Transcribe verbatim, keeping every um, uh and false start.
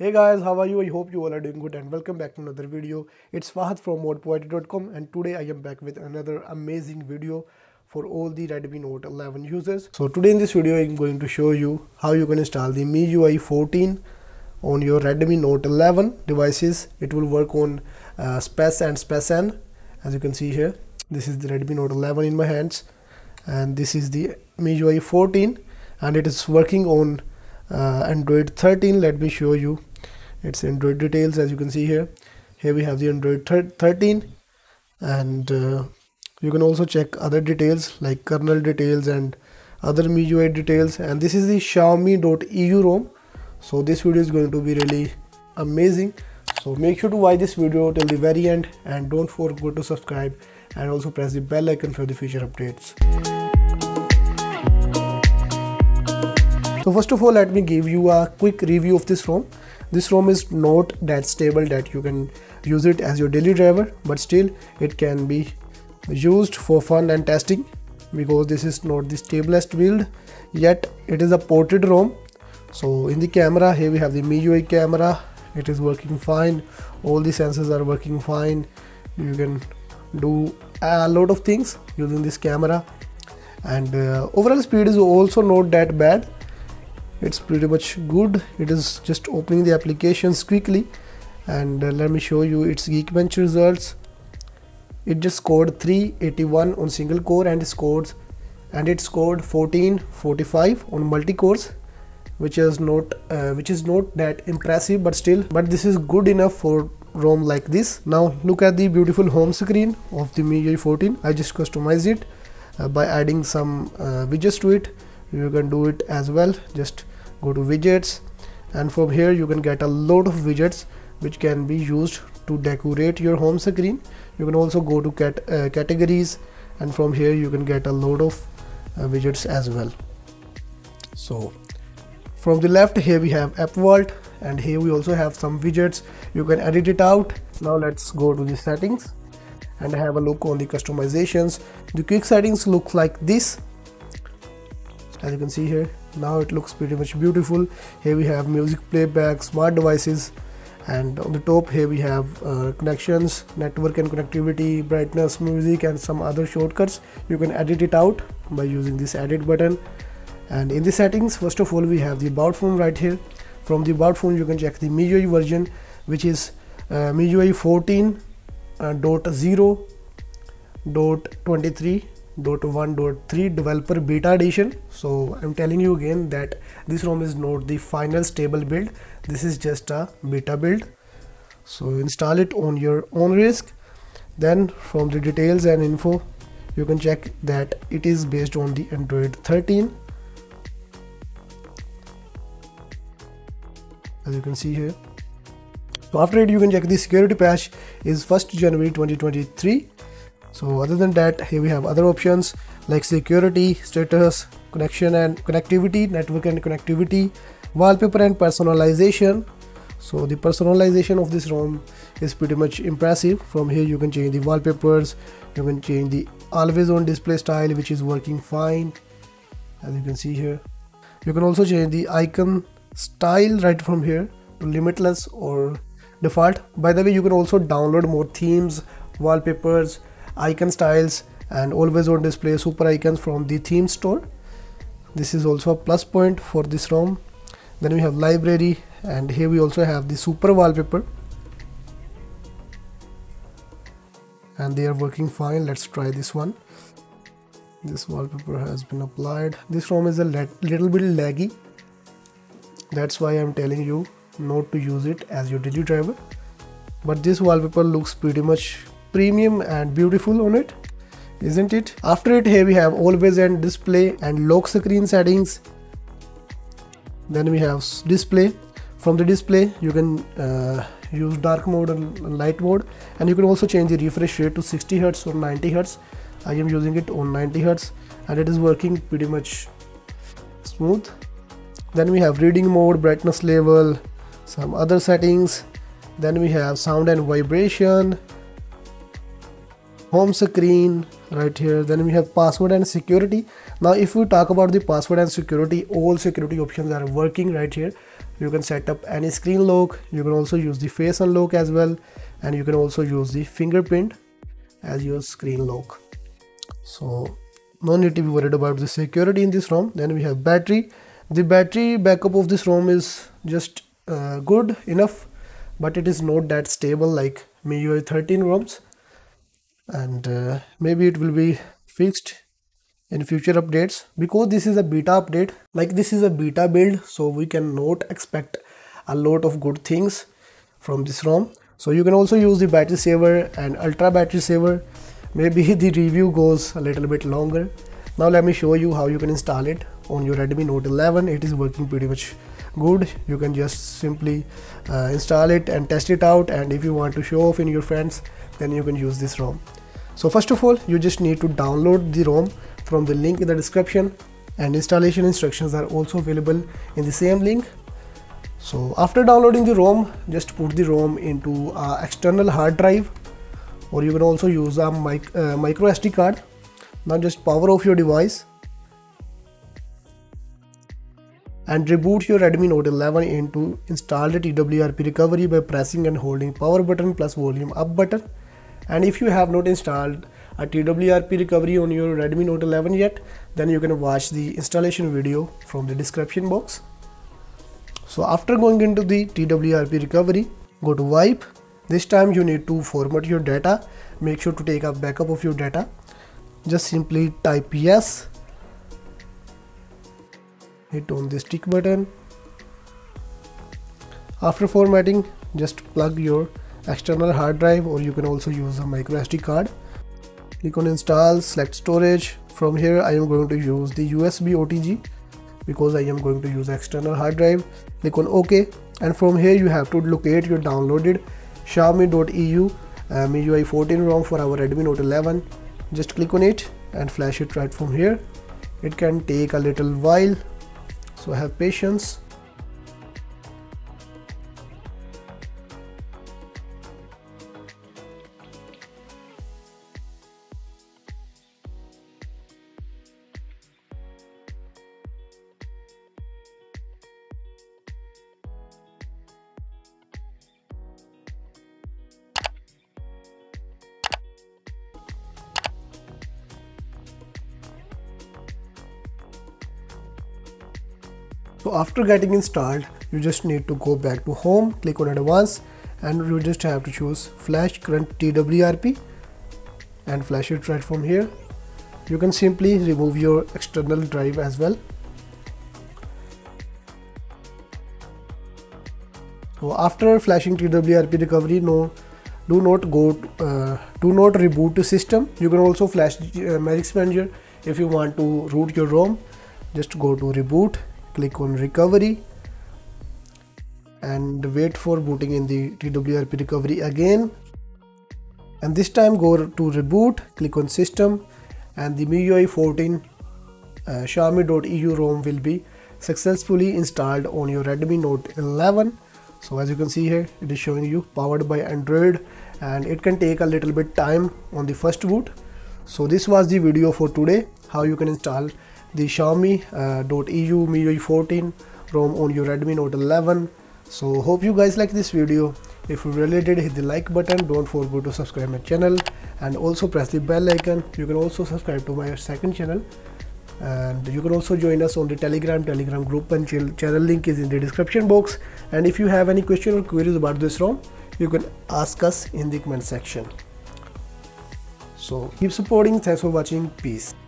Hey guys, how are you? I hope you all are doing good and welcome back to another video. It's Fahad from mod provider dot com and today I am back with another amazing video for all the Redmi Note eleven users. So today in this video I am going to show you how you can install the M I U I fourteen on your Redmi Note eleven devices. It will work on uh, S P E C and S P E C N. As you can see here, this is the Redmi Note eleven in my hands and this is the M I U I fourteen and it is working on uh, Android thirteen. Let me show you its Android details. As you can see here, here we have the Android thirteen and uh, you can also check other details like kernel details and other M I U I details, and this is the xiaomi dot e u ROM. So this video is going to be really amazing, so make sure to watch this video till the very end and don't forget to subscribe and also press the bell icon for the future updates. So first of all, let me give you a quick review of this ROM. This ROM is not that stable that you can use it as your daily driver, but still it can be used for fun and testing because this is not the stablest build yet. It is a ported ROM. So in the camera, here we have the M I U I camera. It is working fine. All the sensors are working fine. You can do a lot of things using this camera, and uh, overall speed is also not that bad. It's pretty much good. It is just opening the applications quickly, and uh, let me show you its Geekbench results. It just scored three eighty-one on single core and scores and it scored fourteen forty-five on multi cores, which is not uh, which is not that impressive, but still but this is good enough for ROM like this. Now look at the beautiful home screen of the M I U I fourteen. I just customized it uh, by adding some uh, widgets to it. You can do it as well. Just go to widgets, and from here you can get a lot of widgets which can be used to decorate your home screen. You can also go to cat uh, categories, and from here you can get a lot of uh, widgets as well. So from the left, here we have App Vault, and here we also have some widgets. You can edit it out. Now let's go to the settings and have a look on the customizations. The quick settings looks like this. As you can see here, now it looks pretty much beautiful. Here we have music playback, smart devices, and on the top here we have uh, connections, network and connectivity, brightness, music, and some other shortcuts. You can edit it out by using this edit button. And in the settings, first of all, we have the about phone right here. From the about phone, you can check the M I U I version, which is uh, M I U I fourteen dot zero dot twenty-three. dot one dot three developer beta edition. So I'm telling you again that this ROM is not the final stable build. This is just a beta build, so install it on your own risk. Then from the details and info, you can check that it is based on the Android thirteen. As you can see here, so after it you can check the security patch is first January twenty twenty-three. So other than that, here we have other options like security, status, connection and connectivity, network and connectivity, wallpaper and personalization. So the personalization of this ROM is pretty much impressive. From here you can change the wallpapers, you can change the always on display style, which is working fine. As you can see here, you can also change the icon style right from here to limitless or default. By the way, you can also download more themes, wallpapers, icon styles, and always on display super icons from the theme store. This is also a plus point for this ROM. Then we have library, and here we also have the super wallpaper, and they are working fine. Let's try this one. This wallpaper has been applied. This ROM is a little bit laggy, that's why I'm telling you not to use it as your daily driver, but this wallpaper looks pretty much premium and beautiful on it, isn't it? After it, here we have always on display and lock screen settings. Then we have display. From the display you can uh, use dark mode and light mode, and you can also change the refresh rate to sixty hertz or ninety hertz. I am using it on ninety hertz and it is working pretty much smooth. Then we have reading mode, brightness level, some other settings. Then we have sound and vibration, home screen right here. Then we have password and security. Now if we talk about the password and security, all security options are working right here. you can set up any screen lock. You can also use the face unlock as well, and you can also use the fingerprint as your screen lock. So no need to be worried about the security in this ROM. Then we have battery. The battery backup of this ROM is just uh, good enough, but it is not that stable like M I U I thirteen ROMs, and uh, maybe it will be fixed in future updates, because this is a beta update. Like this is a beta build, so we cannot expect a lot of good things from this ROM. So you can also use the battery saver and ultra battery saver. Maybe the review goes a little bit longer. Now let me show you how you can install it on your Redmi Note eleven. It is working pretty much good. You can just simply uh, install it and test it out, and if you want to show off in your friends, then you can use this ROM. So first of all, you just need to download the ROM from the link in the description, and installation instructions are also available in the same link. So after downloading the ROM, just put the ROM into uh, external hard drive, or you can also use a mic uh, micro S D card. Now just power off your device and reboot your Redmi Note eleven into installed T W R P recovery by pressing and holding power button plus volume up button. And if you have not installed a T W R P recovery on your Redmi Note eleven yet, then you can watch the installation video from the description box. So after going into the T W R P recovery, go to wipe. This time you need to format your data. Make sure to take a backup of your data. Just simply type yes, hit on this tick button. After formatting, just plug your external hard drive, or you can also use a micro S D card. Click on install, select storage. From here I am going to use the U S B O T G because I am going to use external hard drive. Click on OK, and from here you have to locate your downloaded xiaomi dot E U uh, M I U I fourteen ROM for our Redmi Note eleven. Just click on it and flash it right from here. It can take a little while, so have patience. So after getting installed, you just need to go back to home, click on advanced, and you just have to choose flash current T W R P and flash it right from here. You can simply remove your external drive as well. So after flashing T W R P recovery, no, do not go to, uh, do not reboot the system. You can also flash uh, Magisk Manager if you want to root your ROM. Just go to reboot. Click on recovery and wait for booting in the T W R P recovery again, and this time go to reboot, click on system, and the M I U I fourteen uh, xiaomi dot E U ROM will be successfully installed on your Redmi Note eleven. So as you can see here, it is showing you powered by Android, and it can take a little bit time on the first boot. So this was the video for today, how you can install the xiaomi dot E U uh, M I U I fourteen ROM on your Redmi Note eleven. So hope you guys like this video. If you really did, hit the like button. Don't forget to subscribe my channel, and also press the bell icon. You can also subscribe to my second channel, and you can also join us on the telegram telegram group, and channel link is in the description box. And if you have any question or queries about this ROM, you can ask us in the comment section. So keep supporting. Thanks for watching. Peace.